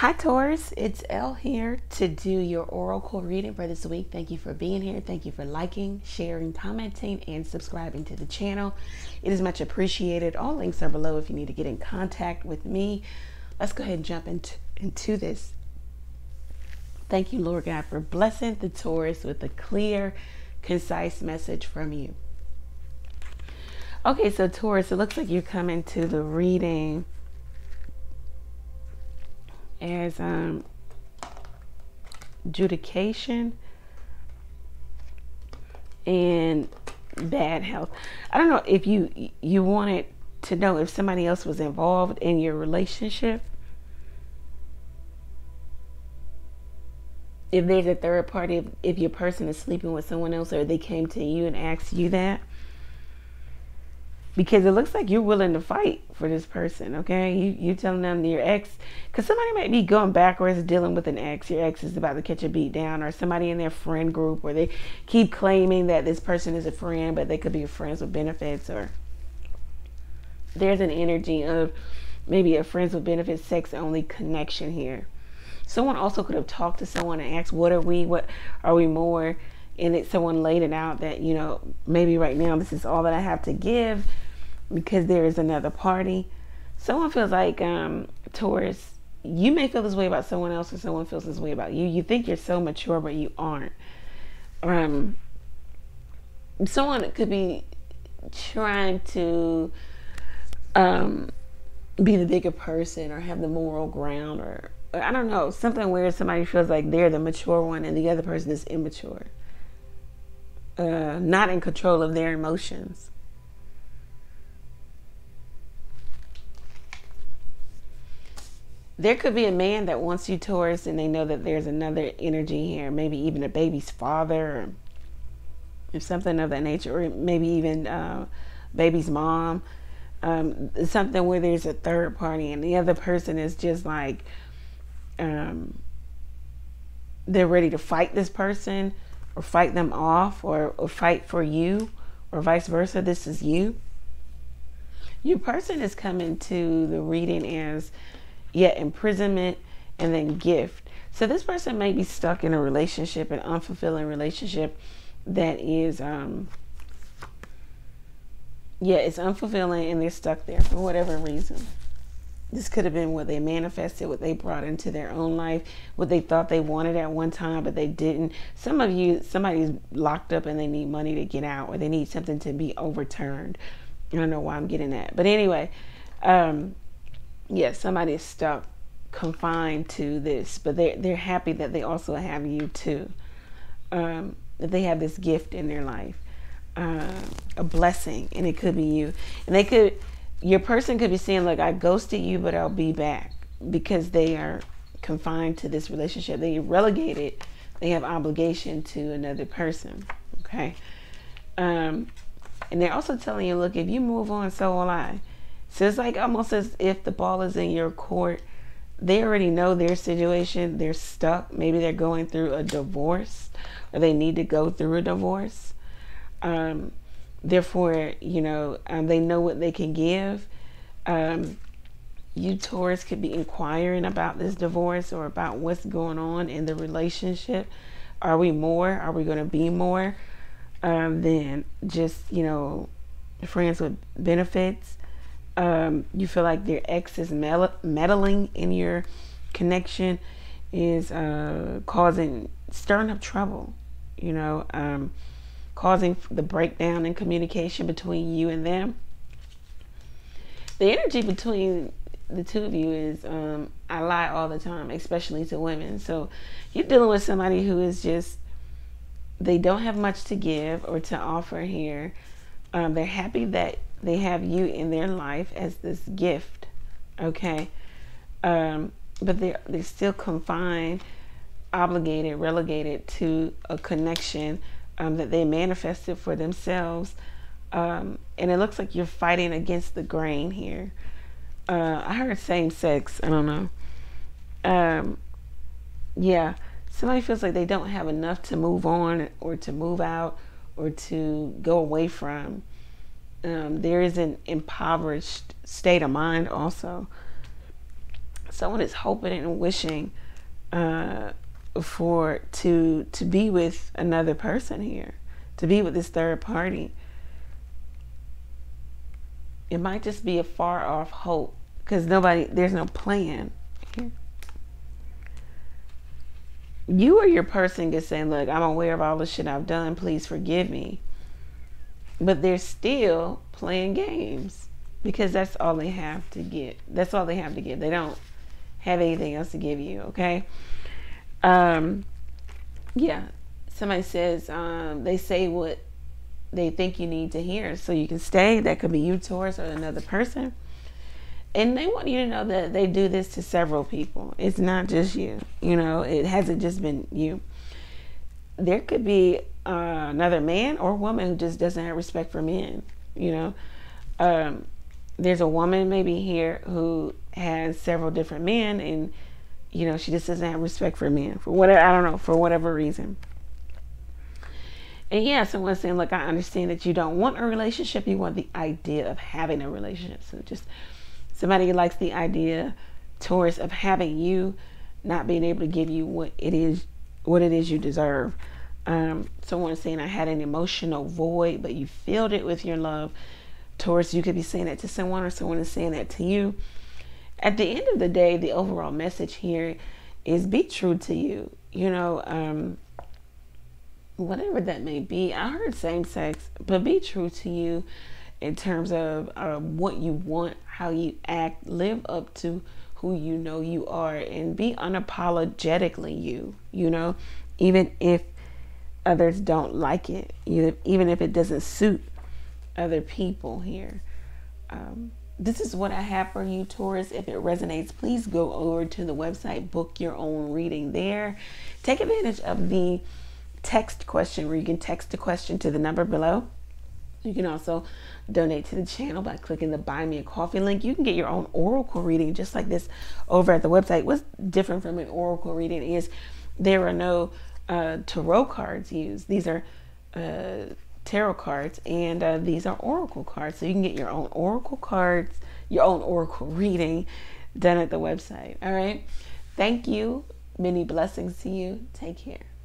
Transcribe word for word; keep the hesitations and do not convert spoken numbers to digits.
Hi Taurus, it's Elle here to do your oracle reading for this week. Thank you for being here. Thank you for liking, sharing, commenting, and subscribing to the channel. It is much appreciated. All links are below if you need to get in contact with me. Let's go ahead and jump into, into this. Thank you, Lord God, for blessing the Taurus with a clear, concise message from you. Okay, so Taurus, it looks like you're coming to the reading as um adjudication and bad health. I don't know if you you wanted to know if somebody else was involved in your relationship, if there's a third party, if, if your person is sleeping with someone else, or they came to you and asked you that, because it looks like you're willing to fight for this person, okay? You, you're telling them your ex, because somebody might be going backwards dealing with an ex. Your ex is about to catch a beat down, or somebody in their friend group, or they keep claiming that this person is a friend, but they could be friends with benefits, or there's an energy of maybe a friends with benefits, sex-only connection here. Someone also could have talked to someone and asked, what are we, what are we more? And it, someone laid it out that, you know, maybe right now this is all that I have to give, because there is another party. Someone feels like, um, Taurus, you may feel this way about someone else, or someone feels this way about you. You think you're so mature, but you aren't. Um, someone could be trying to um, be the bigger person, or have the moral ground, or, or I don't know, something where somebody feels like they're the mature one and the other person is immature. Uh, not in control of their emotions. There could be a man that wants you, Taurus, and they know that there's another energy here, maybe even a baby's father, or something of that nature, or maybe even uh, baby's mom, um, something where there's a third party and the other person is just like, um, they're ready to fight this person, or fight them off, or, or fight for you, or vice versa. This is you. Your person is coming to the reading as yet imprisonment and then gift. So this person may be stuck in a relationship, an unfulfilling relationship that is, um, yeah, it's unfulfilling, and they're stuck there for whatever reason. This could have been what they manifested, what they brought into their own life, what they thought they wanted at one time, but they didn't. Some of you, somebody's locked up and they need money to get out, or they need something to be overturned. I don't know why I'm getting that. But anyway, um, yes, yeah, somebody is stuck, confined to this, but they're, they're happy that they also have you too. Um, that they have this gift in their life, uh, a blessing, and it could be you. And they could, your person could be saying, look, I ghosted you, but I'll be back, because they are confined to this relationship. They are relegated. They have obligation to another person, okay? Um, and they're also telling you, look, if you move on, so will I. So it's like almost as if the ball is in your court. They already know their situation. They're stuck. Maybe they're going through a divorce, or they need to go through a divorce. Um, therefore, you know, um, they know what they can give. Um, you Taurus could be inquiring about this divorce, or about what's going on in the relationship. Are we more? Are we going to be more um, than just, you know, friends with benefits? Um, you feel like their ex is meddling in your connection, is uh, causing, stirring up trouble, you know, um, causing the breakdown in communication between you and them. The energy between the two of you is, um, I lie all the time, especially to women. So you're dealing with somebody who is just, they don't have much to give or to offer here. Um, they're happy that they have you in their life as this gift, okay? Um, but they're, they're still confined, obligated, relegated to a connection um, that they manifested for themselves. Um, and it looks like you're fighting against the grain here. Uh, I heard same sex, I don't know. Um, yeah, somebody feels like they don't have enough to move on, or to move out, or to go away from. Um, there is an impoverished state of mind also. someone is hoping and wishing uh, for to to be with another person here, to be with this third party. It might just be a far off hope because nobody, there's no plan here. You or your person is saying, look, I'm aware of all the shit I've done, please forgive me. But they're still playing games because that's all they have to get. That's all they have to give. They don't have anything else to give you, okay? Um, yeah, somebody says um, they say what they think you need to hear so you can stay. That could be you, Taurus, or another person. And they want you to know that they do this to several people. It's not just you. You know, it hasn't just been you. There could be uh, another man or woman who just doesn't have respect for men, you know. Um, there's a woman maybe here who has several different men, and, you know, she just doesn't have respect for men. For whatever, I don't know, for whatever reason. And yeah, someone's saying, look, I understand that you don't want a relationship. You want the idea of having a relationship. So just somebody likes the idea, Taurus, of having you, not being able to give you what it is, what it is you deserve. Um, someone's saying, I had an emotional void, but you filled it with your love. Taurus, you could be saying that to someone, or someone is saying that to you. At the end of the day, the overall message here is be true to you. You know, um, whatever that may be. I heard same sex, but be true to you in terms of uh, what you want, how you act, live up to who you know you are, and be unapologetically you, you know, even if others don't like it, even if it doesn't suit other people here. Um, this is what I have for you, Taurus. If it resonates, please go over to the website, book your own reading there. Take advantage of the text question where you can text a question to the number below. You can also donate to the channel by clicking the Buy Me a Coffee link. You can get your own oracle reading just like this over at the website. What's different from an oracle reading is there are no uh, tarot cards used. These are uh, tarot cards, and uh, these are oracle cards. So you can get your own oracle cards, your own oracle reading done at the website. All right. Thank you. Many blessings to you. Take care.